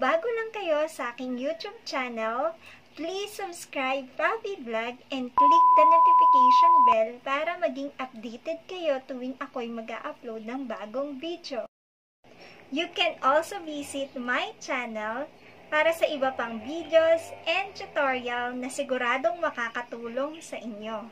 Kung bago lang kayo sa aking YouTube channel, please subscribe Fabby Vlog and click the notification bell para maging updated kayo tuwing ako'y mag-upload ng bagong video. You can also visit my channel para sa iba pang videos and tutorial na siguradong makakatulong sa inyo.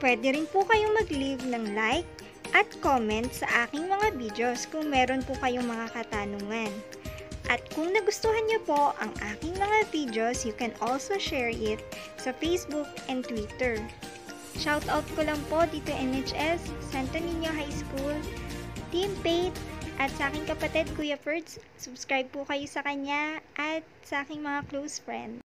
Pwede rin po kayong mag-leave ng like at comment sa aking mga videos kung meron po kayong mga katanungan. At kung nagustuhan niyo po ang aking mga videos, you can also share it sa Facebook and Twitter. Shoutout ko lang po dito NHS, Santo Niño High School, Team Page, at sa aking kapatid Kuya Pertz. Subscribe po kayo sa kanya at sa aking mga close friends.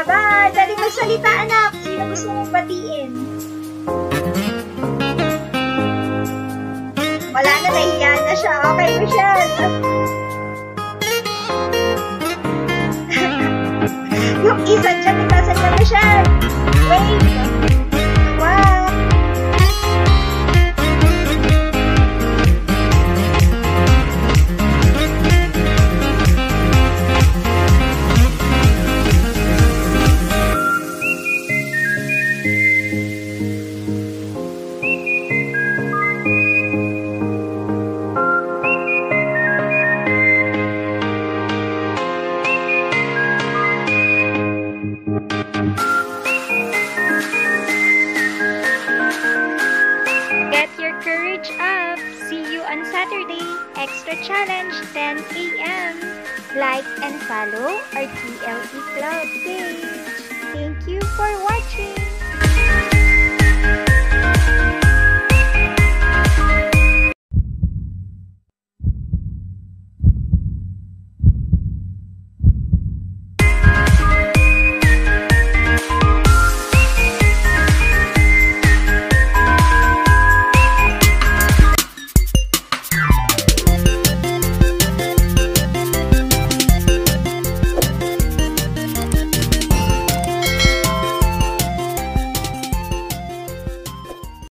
Bye-bye! Dali magsalita, anak! Sino gusto mong batiin? Wala na, nahiya na siya. Okay, Michelle! Yung isa dyan, itasan na, Michelle! Wait! Wow! Challenge 10 AM. Like and follow our TLE Club page. Thank you for watching.